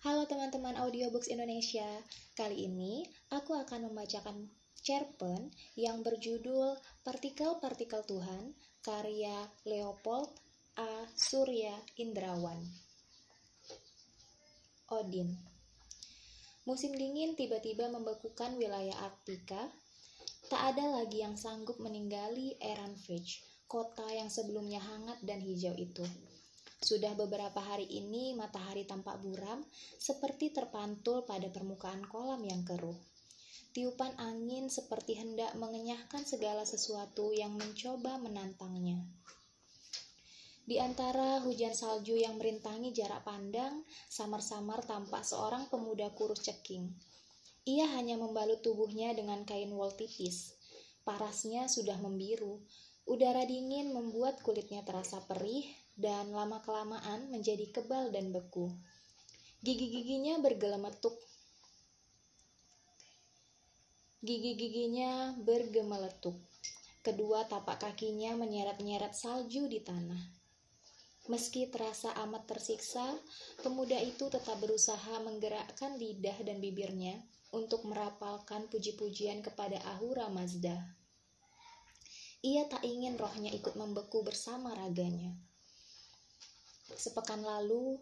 Halo teman-teman Audiobooks Indonesia. Kali ini aku akan membacakan cerpen yang berjudul Partikel-Partikel Tuhan karya Leopold A. Surya Indrawan. Odin. Musim dingin tiba-tiba membekukan wilayah Arktika. Tak ada lagi yang sanggup meninggali Eran Vej, kota yang sebelumnya hangat dan hijau itu. Sudah beberapa hari ini matahari tampak buram seperti terpantul pada permukaan kolam yang keruh. Tiupan angin seperti hendak mengenyahkan segala sesuatu yang mencoba menantangnya. Di antara hujan salju yang merintangi jarak pandang, samar-samar tampak seorang pemuda kurus ceking. Ia hanya membalut tubuhnya dengan kain wol tipis. Parasnya sudah membiru. Udara dingin membuat kulitnya terasa perih dan lama-kelamaan menjadi kebal dan beku. Gigi-giginya bergemeletuk. Kedua tapak kakinya menyeret-nyeret salju di tanah. Meski terasa amat tersiksa, pemuda itu tetap berusaha menggerakkan lidah dan bibirnya untuk merapalkan puji-pujian kepada Ahura Mazda. Ia tak ingin rohnya ikut membeku bersama raganya. Sepekan lalu,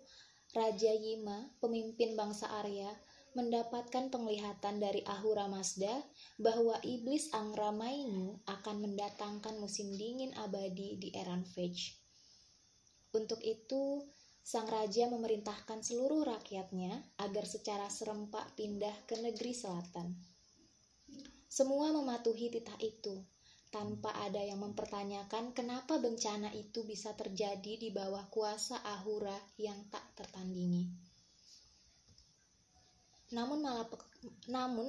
Raja Yima, pemimpin bangsa Arya, mendapatkan penglihatan dari Ahura Mazda bahwa iblis Angra Mainyu akan mendatangkan musim dingin abadi di Eran Vej. Untuk itu, sang raja memerintahkan seluruh rakyatnya agar secara serempak pindah ke negeri selatan. Semua mematuhi titah itu, tanpa ada yang mempertanyakan kenapa bencana itu bisa terjadi di bawah kuasa Ahura yang tak tertandingi. Namun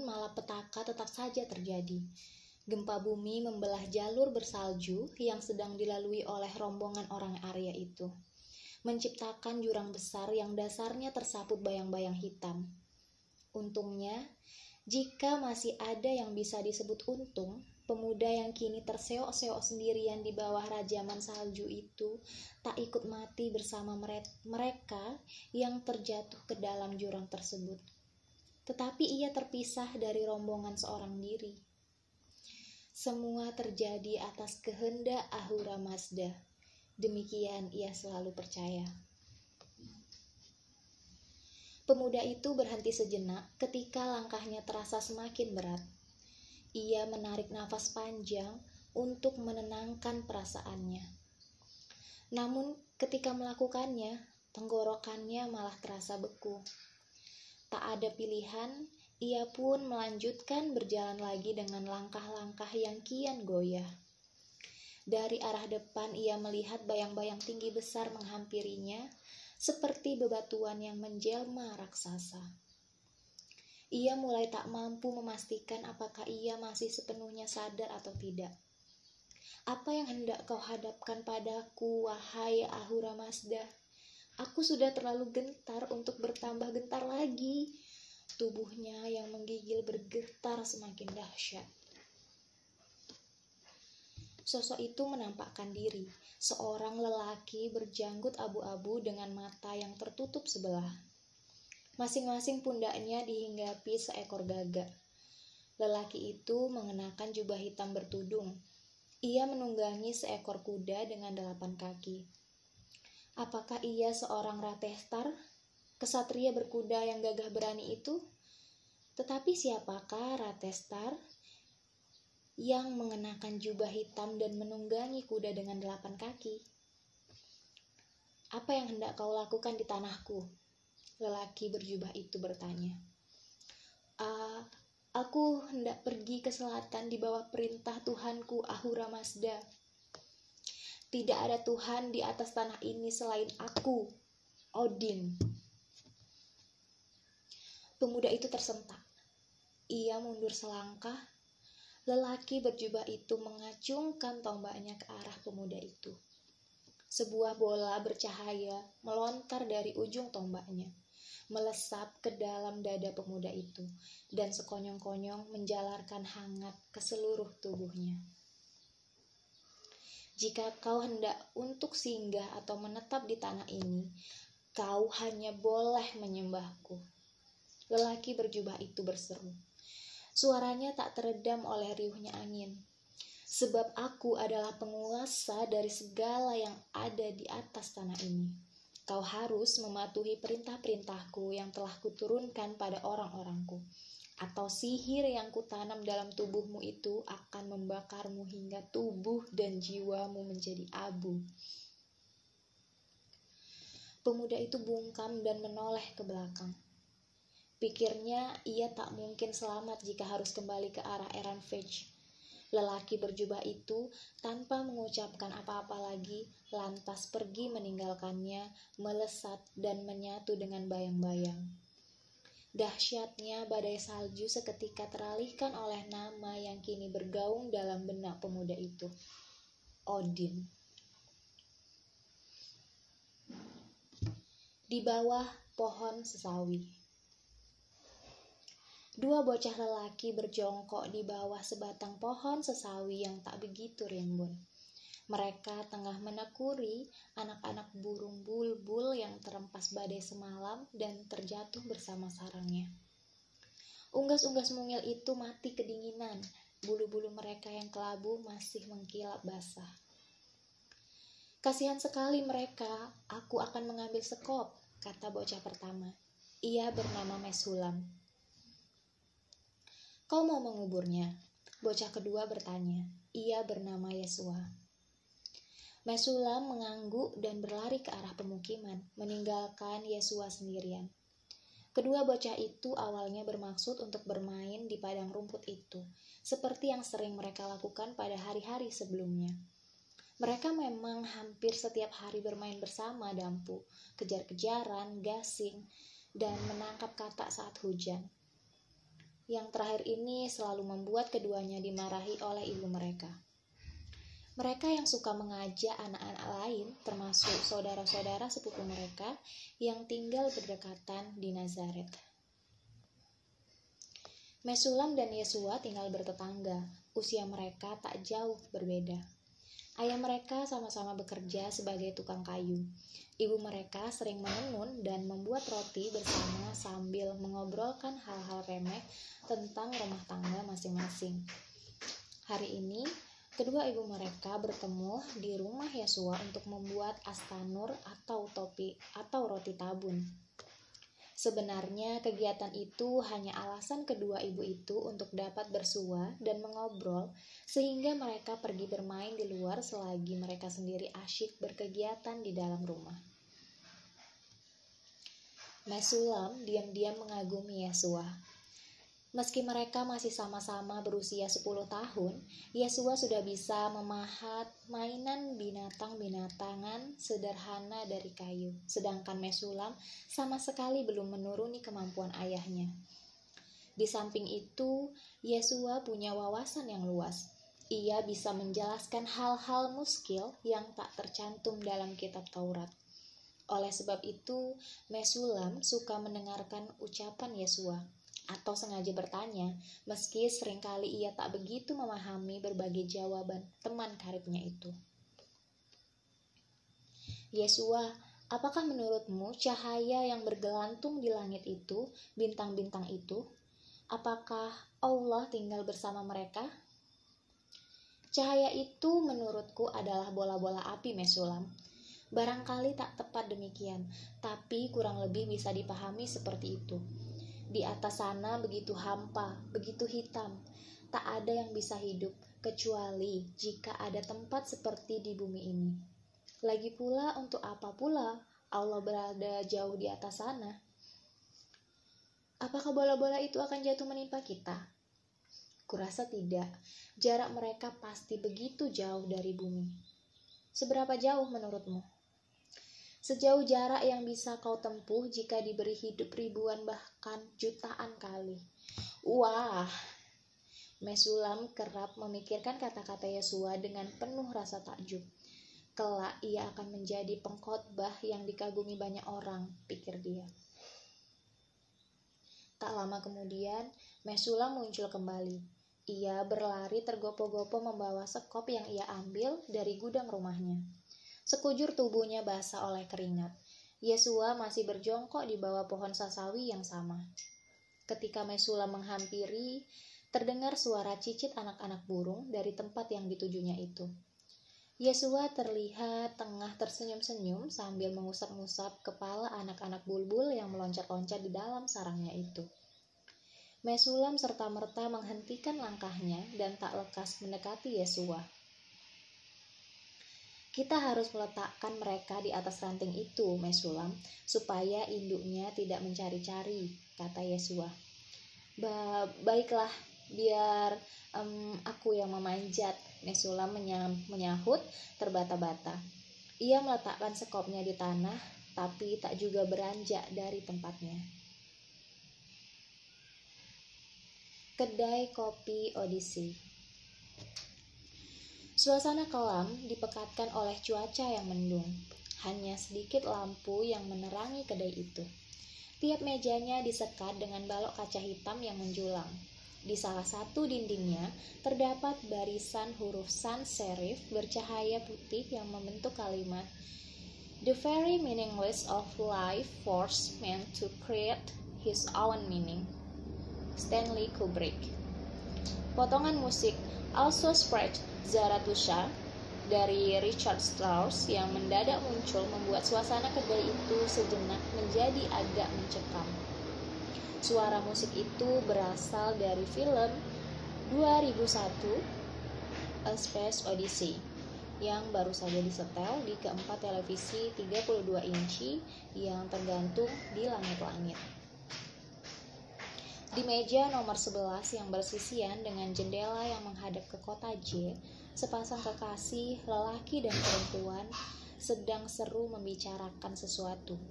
malapetaka tetap saja terjadi. Gempa bumi membelah jalur bersalju yang sedang dilalui oleh rombongan orang Arya itu, menciptakan jurang besar yang dasarnya tersaput bayang-bayang hitam. Untungnya, jika masih ada yang bisa disebut untung, pemuda yang kini terseok-seok sendirian di bawah rajaman salju itu tak ikut mati bersama mereka yang terjatuh ke dalam jurang tersebut. Tetapi ia terpisah dari rombongan seorang diri. Semua terjadi atas kehendak Ahura Mazda. Demikian ia selalu percaya. Pemuda itu berhenti sejenak ketika langkahnya terasa semakin berat. Ia menarik nafas panjang untuk menenangkan perasaannya. Namun ketika melakukannya, tenggorokannya malah terasa beku. Tak ada pilihan, ia pun melanjutkan berjalan lagi dengan langkah-langkah yang kian goyah. Dari arah depan ia melihat bayang-bayang tinggi besar menghampirinya, seperti bebatuan yang menjelma raksasa. Ia mulai tak mampu memastikan apakah ia masih sepenuhnya sadar atau tidak. Apa yang hendak kau hadapkan padaku, wahai Ahura Mazda? Aku sudah terlalu gentar untuk bertambah gentar lagi. Tubuhnya yang menggigil bergetar semakin dahsyat. Sosok itu menampakkan diri, seorang lelaki berjanggut abu-abu dengan mata yang tertutup sebelah. Masing-masing pundaknya dihinggapi seekor gagak. Lelaki itu mengenakan jubah hitam bertudung. Ia menunggangi seekor kuda dengan 8 kaki. Apakah ia seorang Rateshtar, kesatria berkuda yang gagah berani itu? Tetapi siapakah Rateshtar yang mengenakan jubah hitam dan menunggangi kuda dengan 8 kaki? Apa yang hendak kau lakukan di tanahku? Lelaki berjubah itu bertanya. Aku hendak pergi ke selatan di bawah perintah Tuhanku Ahura Mazda. Tidak ada Tuhan di atas tanah ini selain aku, Odin. Pemuda itu tersentak. Ia mundur selangkah. Lelaki berjubah itu mengacungkan tombaknya ke arah pemuda itu. Sebuah bola bercahaya melontar dari ujung tombaknya, melesap ke dalam dada pemuda itu, dan sekonyong-konyong menjalarkan hangat ke seluruh tubuhnya. Jika kau hendak untuk singgah atau menetap di tanah ini, Kau hanya boleh menyembahku. Lelaki berjubah itu berseru. Suaranya tak teredam oleh riuhnya angin. Sebab aku adalah penguasa dari segala yang ada di atas tanah ini. Kau harus mematuhi perintah-perintahku yang telah kuturunkan pada orang-orangku. Atau sihir yang kutanam dalam tubuhmu itu akan membakarmu hingga tubuh dan jiwamu menjadi abu. Pemuda itu bungkam dan menoleh ke belakang. Pikirnya ia tak mungkin selamat jika harus kembali ke arah Eran Vej. Lelaki berjubah itu tanpa mengucapkan apa-apa lagi lantas pergi meninggalkannya, melesat dan menyatu dengan bayang-bayang. Dahsyatnya badai salju seketika teralihkan oleh nama yang kini bergaung dalam benak pemuda itu, Odin. Di bawah pohon sesawi, dua bocah lelaki berjongkok di bawah sebatang pohon sesawi yang tak begitu rimbun. Mereka tengah menekuri anak-anak burung bulbul yang terempas badai semalam dan terjatuh bersama sarangnya. Unggas-unggas mungil itu mati kedinginan, bulu-bulu mereka yang kelabu masih mengkilap basah. Kasihan sekali mereka, aku akan mengambil sekop, kata bocah pertama. Ia bernama Mesulam. Kau mau menguburnya? Bocah kedua bertanya. Ia bernama Yesua. Mesulam mengangguk dan berlari ke arah pemukiman, meninggalkan Yesua sendirian. Kedua bocah itu awalnya bermaksud untuk bermain di padang rumput itu, seperti yang sering mereka lakukan pada hari-hari sebelumnya. Mereka memang hampir setiap hari bermain bersama dampu, kejar-kejaran, gasing, dan menangkap katak saat hujan. Yang terakhir ini selalu membuat keduanya dimarahi oleh ibu mereka. Mereka yang suka mengajak anak-anak lain, termasuk saudara-saudara sepupu mereka, yang tinggal berdekatan di Nazaret. Mesulam dan Yesua tinggal bertetangga, usia mereka tak jauh berbeda. Ayah mereka sama-sama bekerja sebagai tukang kayu. Ibu mereka sering menenun dan membuat roti bersama sambil mengobrolkan hal-hal remeh tentang rumah tangga masing-masing. Hari ini, kedua ibu mereka bertemu di rumah Yesua untuk membuat astanur atau topi atau roti tabun. Sebenarnya kegiatan itu hanya alasan kedua ibu itu untuk dapat bersua dan mengobrol sehingga mereka pergi bermain di luar selagi mereka sendiri asyik berkegiatan di dalam rumah. Mesulam diam-diam mengagumi Yesua. Meski mereka masih sama-sama berusia 10 tahun, Yesua sudah bisa memahat mainan binatang-binatangan sederhana dari kayu, sedangkan Mesulam sama sekali belum menuruni kemampuan ayahnya. Di samping itu, Yesua punya wawasan yang luas. Ia bisa menjelaskan hal-hal muskil yang tak tercantum dalam kitab Taurat. Oleh sebab itu, Mesulam suka mendengarkan ucapan Yesua. Atau sengaja bertanya, meski seringkali ia tak begitu memahami berbagai jawaban teman karibnya itu. Yesua, apakah menurutmu cahaya yang bergelantung di langit itu, bintang-bintang itu, apakah Allah tinggal bersama mereka? Cahaya itu menurutku adalah bola-bola api, Mesulam. Barangkali tak tepat demikian, tapi kurang lebih bisa dipahami seperti itu. Di atas sana begitu hampa, begitu hitam, tak ada yang bisa hidup, kecuali jika ada tempat seperti di bumi ini. Lagi pula untuk apa pula Allah berada jauh di atas sana? Apakah bola-bola itu akan jatuh menimpa kita? Kurasa tidak, jarak mereka pasti begitu jauh dari bumi. Seberapa jauh menurutmu? Sejauh jarak yang bisa kau tempuh jika diberi hidup ribuan bahkan jutaan kali. Wah, Mesulam kerap memikirkan kata-kata Yesua dengan penuh rasa takjub. Kelak ia akan menjadi pengkhotbah yang dikagumi banyak orang, pikir dia. Tak lama kemudian, Mesulam muncul kembali. Ia berlari tergopoh-gopoh membawa sekop yang ia ambil dari gudang rumahnya. Sekujur tubuhnya basah oleh keringat. Yesua masih berjongkok di bawah pohon sasawi yang sama. Ketika Mesulam menghampiri, terdengar suara cicit anak-anak burung dari tempat yang ditujunya itu. Yesua terlihat tengah tersenyum-senyum sambil mengusap-ngusap kepala anak-anak bulbul yang meloncat-loncat di dalam sarangnya itu. Mesulam serta-merta menghentikan langkahnya dan tak lekas mendekati Yesua. Kita harus meletakkan mereka di atas ranting itu, Mesulam, supaya induknya tidak mencari-cari, kata Yesua. Baiklah, biar aku yang memanjat, Mesulam menyahut terbata-bata. Ia meletakkan sekopnya di tanah, tapi tak juga beranjak dari tempatnya. Kedai kopi Odyssey. Suasana kelam dipekatkan oleh cuaca yang mendung. Hanya sedikit lampu yang menerangi kedai itu. Tiap mejanya disekat dengan balok kaca hitam yang menjulang. Di salah satu dindingnya terdapat barisan huruf sans serif bercahaya putih yang membentuk kalimat "The very meaningless of life force man to create his own meaning." Stanley Kubrick. Potongan musik Also Sprach Zarathustra dari Richard Strauss yang mendadak muncul membuat suasana kedai itu sejenak menjadi agak mencekam. Suara musik itu berasal dari film 2001: A Space Odyssey yang baru saja disetel di keempat televisi 32 inci yang tergantung di langit-langit. Di meja nomor 11 yang bersisian dengan jendela yang menghadap ke kota J, sepasang kekasih, lelaki dan perempuan, sedang seru membicarakan sesuatu.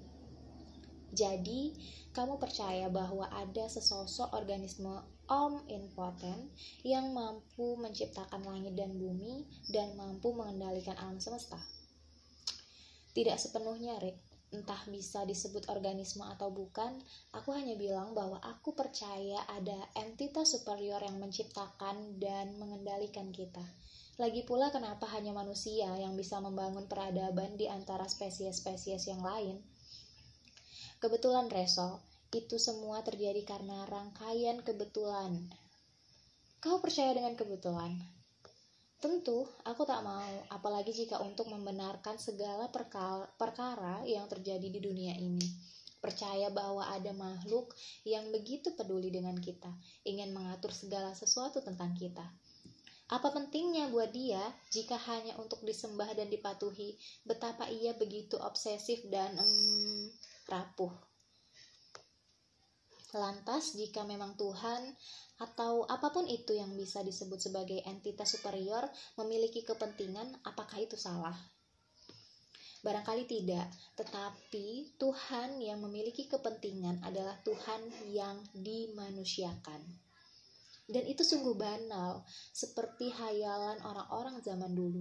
Jadi, kamu percaya bahwa ada sesosok organisme omnipotent yang mampu menciptakan langit dan bumi dan mampu mengendalikan alam semesta? Tidak sepenuhnya, Rick. Entah bisa disebut organisme atau bukan, aku hanya bilang bahwa aku percaya ada entitas superior yang menciptakan dan mengendalikan kita. Lagi pula kenapa hanya manusia yang bisa membangun peradaban di antara spesies-spesies yang lain? Kebetulan, Rasel, itu semua terjadi karena rangkaian kebetulan. Kau percaya dengan kebetulan? Tentu, aku tak mau, apalagi jika untuk membenarkan segala perkara yang terjadi di dunia ini. Percaya bahwa ada makhluk yang begitu peduli dengan kita, ingin mengatur segala sesuatu tentang kita. Apa pentingnya buat dia jika hanya untuk disembah dan dipatuhi, betapa ia begitu obsesif dan rapuh. Lantas, jika memang Tuhan atau apapun itu yang bisa disebut sebagai entitas superior memiliki kepentingan, apakah itu salah? Barangkali tidak, tetapi Tuhan yang memiliki kepentingan adalah Tuhan yang dimanusiakan. Dan itu sungguh banal, seperti hayalan orang-orang zaman dulu.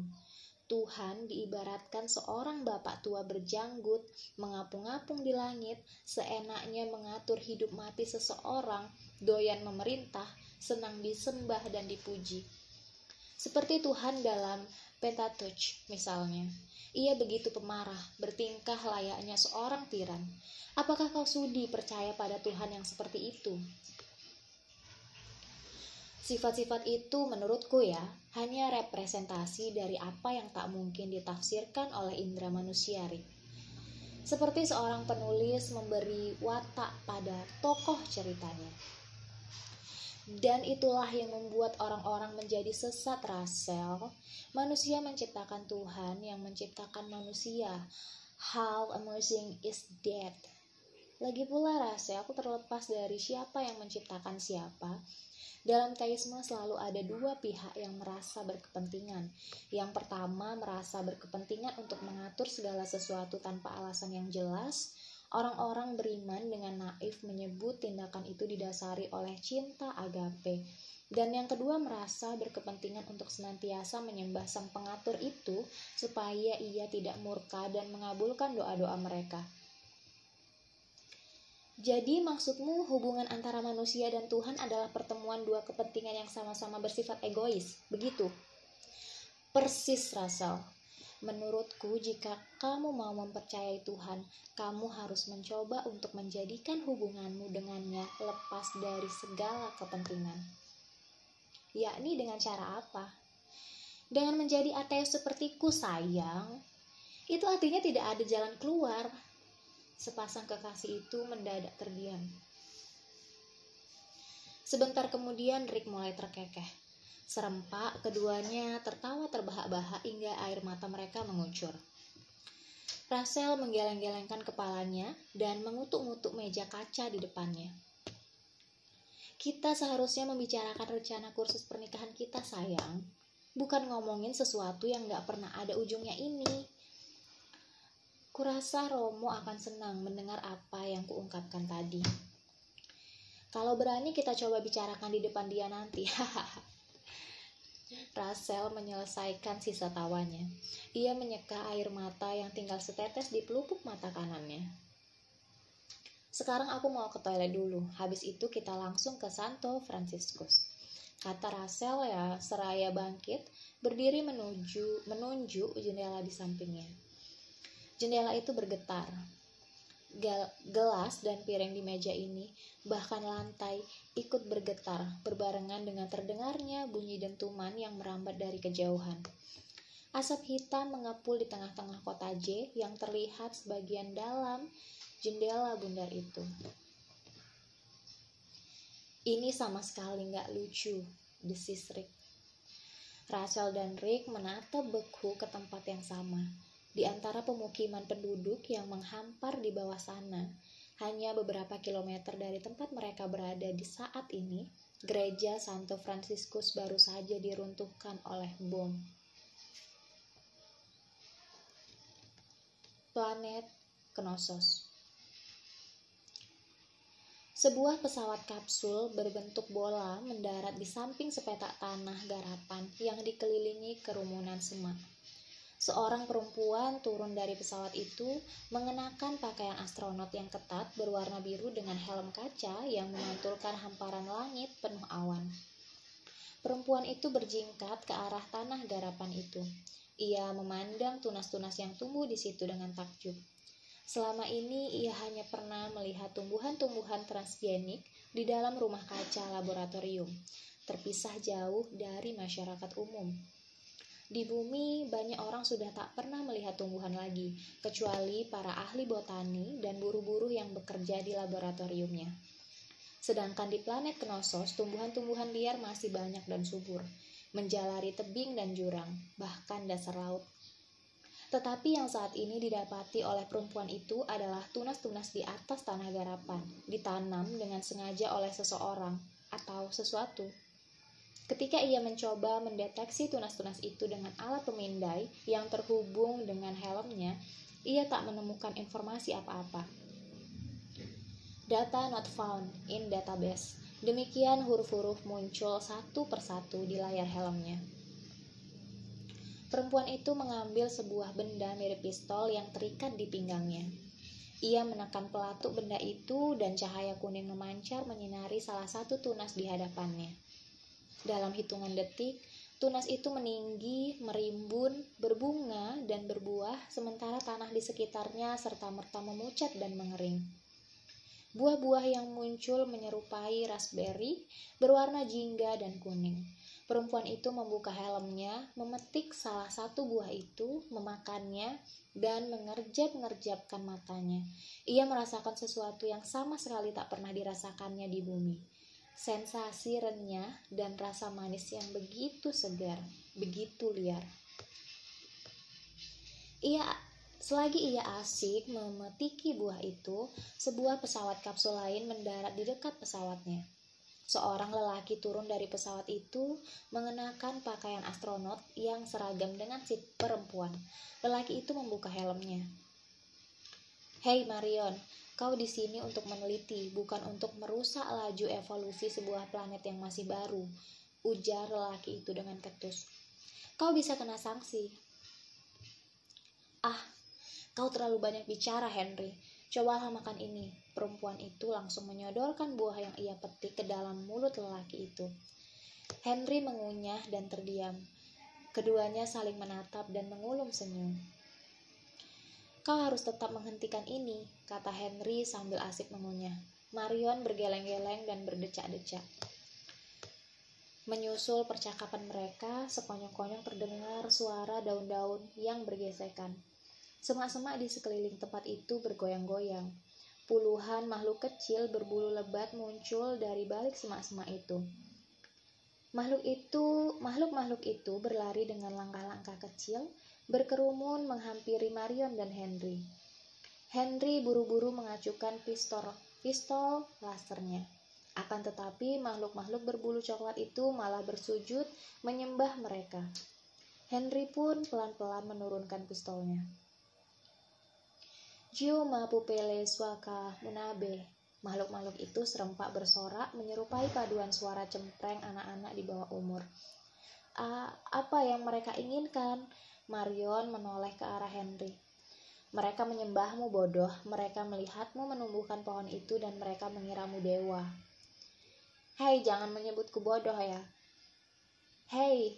Tuhan diibaratkan seorang bapak tua berjanggut, mengapung-apung di langit, seenaknya mengatur hidup mati seseorang, doyan memerintah, senang disembah dan dipuji. Seperti Tuhan dalam Pentateuch misalnya. Ia begitu pemarah, bertingkah layaknya seorang tiran. Apakah kau sudi percaya pada Tuhan yang seperti itu? Sifat-sifat itu menurutku ya, hanya representasi dari apa yang tak mungkin ditafsirkan oleh indera manusia, Rick. Seperti seorang penulis memberi watak pada tokoh ceritanya. Dan itulah yang membuat orang-orang menjadi sesat, Rasel. Manusia menciptakan Tuhan yang menciptakan manusia. How amazing is that? Lagi pula, Rasel, aku terlepas dari siapa yang menciptakan siapa. Dalam teisme selalu ada dua pihak yang merasa berkepentingan. Yang pertama merasa berkepentingan untuk mengatur segala sesuatu tanpa alasan yang jelas. Orang-orang beriman dengan naif menyebut tindakan itu didasari oleh cinta agape. Dan yang kedua merasa berkepentingan untuk senantiasa menyembah sang pengatur itu supaya ia tidak murka dan mengabulkan doa-doa mereka. Jadi maksudmu hubungan antara manusia dan Tuhan adalah pertemuan dua kepentingan yang sama-sama bersifat egois, begitu? Persis, Rasel. Menurutku, jika kamu mau mempercayai Tuhan, kamu harus mencoba untuk menjadikan hubunganmu dengannya lepas dari segala kepentingan. Yakni dengan cara apa? Dengan menjadi ateis sepertiku, sayang. Itu artinya tidak ada jalan keluar. Sepasang kekasih itu mendadak terdiam. Sebentar kemudian Rick mulai terkekeh. Serempak keduanya tertawa terbahak-bahak hingga air mata mereka mengucur. Rasel menggeleng-gelengkan kepalanya dan mengutuk-ngutuk meja kaca di depannya. Kita seharusnya membicarakan rencana kursus pernikahan kita, sayang. Bukan ngomongin sesuatu yang gak pernah ada ujungnya ini. Kurasa Romo akan senang mendengar apa yang kuungkapkan tadi. Kalau berani kita coba bicarakan di depan dia nanti, hahaha. Rasel menyelesaikan sisa tawanya. Ia menyeka air mata yang tinggal setetes di pelupuk mata kanannya. Sekarang aku mau ke toilet dulu. Habis itu kita langsung ke Santo Fransiskus, kata Rasel ya, seraya bangkit, berdiri menunjuk jendela di sampingnya. Jendela itu bergetar. Gelas dan piring di meja ini, bahkan lantai, ikut bergetar berbarengan dengan terdengarnya bunyi dentuman yang merambat dari kejauhan. Asap hitam mengepul di tengah-tengah kota J yang terlihat sebagian dalam jendela bundar itu. Ini sama sekali nggak lucu, desis Rick. Rasel dan Rick menatap beku ke tempat yang sama. Di antara pemukiman penduduk yang menghampar di bawah sana, hanya beberapa kilometer dari tempat mereka berada di saat ini, gereja Santo Fransiskus baru saja diruntuhkan oleh bom. Planet Knossos. Sebuah pesawat kapsul berbentuk bola mendarat di samping sepetak tanah garapan yang dikelilingi kerumunan semak. Seorang perempuan turun dari pesawat itu mengenakan pakaian astronot yang ketat berwarna biru dengan helm kaca yang memantulkan hamparan langit penuh awan. Perempuan itu berjingkat ke arah tanah garapan itu. Ia memandang tunas-tunas yang tumbuh di situ dengan takjub. Selama ini ia hanya pernah melihat tumbuhan-tumbuhan transgenik di dalam rumah kaca laboratorium, terpisah jauh dari masyarakat umum. Di bumi, banyak orang sudah tak pernah melihat tumbuhan lagi, kecuali para ahli botani dan buru-buru yang bekerja di laboratoriumnya. Sedangkan di planet Knossos, tumbuhan-tumbuhan liar masih banyak dan subur, menjalari tebing dan jurang, bahkan dasar laut. Tetapi yang saat ini didapati oleh perempuan itu adalah tunas-tunas di atas tanah garapan, ditanam dengan sengaja oleh seseorang atau sesuatu. Ketika ia mencoba mendeteksi tunas-tunas itu dengan alat pemindai yang terhubung dengan helmnya, ia tak menemukan informasi apa-apa. Data not found in database. Demikian huruf-huruf muncul satu persatu di layar helmnya. Perempuan itu mengambil sebuah benda mirip pistol yang terikat di pinggangnya. Ia menekan pelatuk benda itu dan cahaya kuning memancar menyinari salah satu tunas di hadapannya. Dalam hitungan detik, tunas itu meninggi, merimbun, berbunga, dan berbuah, sementara tanah di sekitarnya serta-merta memucat dan mengering. Buah-buah yang muncul menyerupai raspberry, berwarna jingga dan kuning. Perempuan itu membuka helmnya, memetik salah satu buah itu, memakannya, dan mengerjap-ngerjapkan matanya. Ia merasakan sesuatu yang sama sekali tak pernah dirasakannya di bumi. Sensasi renyah dan rasa manis yang begitu segar, begitu liar. Selagi ia asik memetiki buah itu, sebuah pesawat kapsul lain mendarat di dekat pesawatnya. Seorang lelaki turun dari pesawat itu mengenakan pakaian astronot yang seragam dengan si perempuan. Lelaki itu membuka helmnya. "Hei Marion, kau di sini untuk meneliti, bukan untuk merusak laju evolusi sebuah planet yang masih baru," ujar lelaki itu dengan ketus. "Kau bisa kena sanksi." "Ah, kau terlalu banyak bicara, Henry. Cobalah makan ini." Perempuan itu langsung menyodorkan buah yang ia petik ke dalam mulut lelaki itu. Henry mengunyah dan terdiam. Keduanya saling menatap dan mengulum senyum. "Kau harus tetap menghentikan ini," kata Henry sambil asik mengunyah. Marion bergeleng-geleng dan berdecak-decak. Menyusul percakapan mereka, sekonyong-konyong terdengar suara daun-daun yang bergesekan. Semak-semak di sekeliling tempat itu bergoyang-goyang. Puluhan makhluk kecil berbulu lebat muncul dari balik semak-semak itu. Makhluk-makhluk itu berlari dengan langkah-langkah kecil, berkerumun menghampiri Marion dan Henry. Henry buru-buru mengacukan pistol lasernya. Akan tetapi, makhluk-makhluk berbulu coklat itu malah bersujud menyembah mereka. Henry pun pelan-pelan menurunkan pistolnya. "Jioma pupele suaka munabe." Makhluk-makhluk itu serempak bersorak menyerupai paduan suara cempreng anak-anak di bawah umur. "Apa yang mereka inginkan?" Marion menoleh ke arah Henry. "Mereka menyembahmu bodoh, mereka melihatmu menumbuhkan pohon itu dan mereka mengiramu dewa." "Hei, jangan menyebutku bodoh ya. Hei,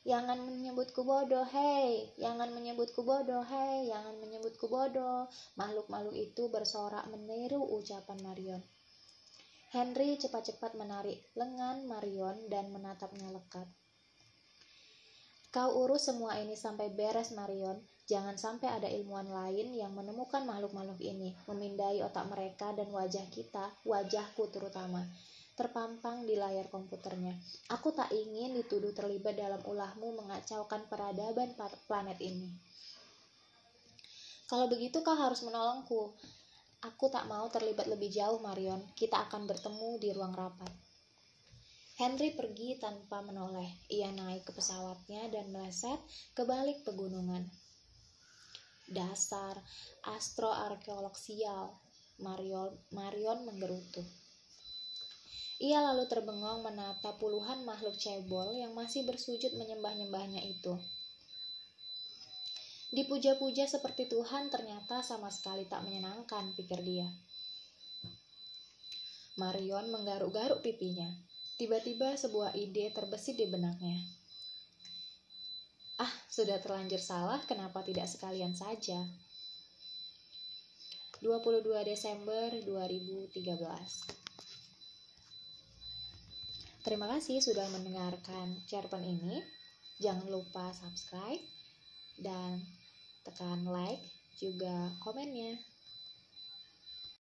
jangan menyebutku bodoh, hei, jangan menyebutku bodoh, hei, jangan menyebutku bodoh." Makhluk-makhluk itu bersorak meniru ucapan Marion. Henry cepat-cepat menarik lengan Marion dan menatapnya lekat. "Kau urus semua ini sampai beres, Marion. Jangan sampai ada ilmuwan lain yang menemukan makhluk-makhluk ini, memindai otak mereka dan wajah kita, wajahku terutama, terpampang di layar komputernya. Aku tak ingin dituduh terlibat dalam ulahmu mengacaukan peradaban planet ini." "Kalau begitu kau harus menolongku." "Aku tak mau terlibat lebih jauh, Marion. Kita akan bertemu di ruang rapat." Henry pergi tanpa menoleh. Ia naik ke pesawatnya dan meleset ke balik pegunungan. "Dasar astroarkeolog sial," Marion menggerutu. Ia lalu terbengong menatap puluhan makhluk cebol yang masih bersujud menyembah-nyembahnya itu. Dipuja-puja seperti Tuhan ternyata sama sekali tak menyenangkan, pikir dia. Marion menggaruk-garuk pipinya. Tiba-tiba sebuah ide terbesit di benaknya. "Ah, sudah terlanjur salah, kenapa tidak sekalian saja?" 22 Desember 2013. Terima kasih sudah mendengarkan cerpen ini. Jangan lupa subscribe dan tekan like juga komennya.